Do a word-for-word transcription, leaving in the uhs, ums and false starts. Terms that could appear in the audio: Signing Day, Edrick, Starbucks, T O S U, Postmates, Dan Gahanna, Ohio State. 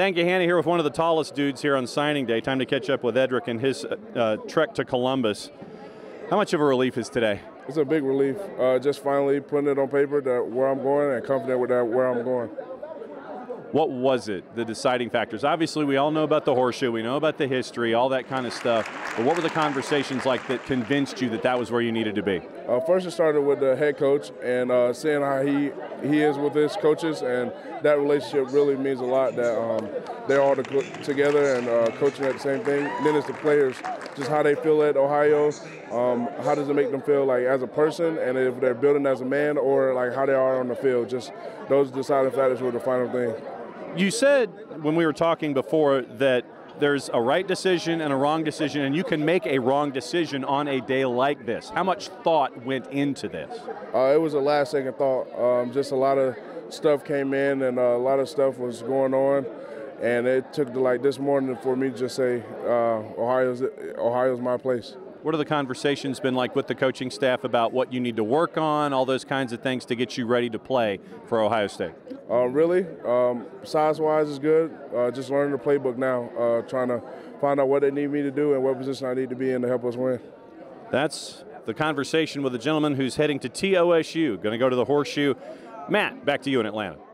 Dan Gahanna here with one of the tallest dudes here on signing day. Time to catch up with Edrick and his uh, trek to Columbus. How much of a relief is today? It's a big relief. Uh, just finally putting it on paper that where I'm going and confident with that where I'm going. What was it, the deciding factors? Obviously, we all know about the horseshoe. We know about the history, all that kind of stuff. But what were the conversations like that convinced you that that was where you needed to be? Uh, first, it started with the head coach and uh, seeing how he, he is with his coaches. And that relationship really means a lot that um, they're all together and uh, coaching at the same thing. And then it's the players, just how they feel at Ohio. Um, how does it make them feel like as a person, and if they're building as a man, or like how they are on the field? Just those deciding factors were the final thing. You said when we were talking before that there's a right decision and a wrong decision, and you can make a wrong decision on a day like this. How much thought went into this? Uh, it was a last second thought. Um, just a lot of stuff came in, and a lot of stuff was going on. And it took like this morning for me to just say, uh, Ohio's, Ohio's my place. What are the conversations been like with the coaching staff about what you need to work on, all those kinds of things to get you ready to play for Ohio State? Uh, really, um, size-wise is good. Uh, just learning the playbook now, uh, trying to find out what they need me to do and what position I need to be in to help us win. That's the conversation with the gentleman who's heading to T O S U, going to go to the Horseshoe. Matt, back to you in Atlanta.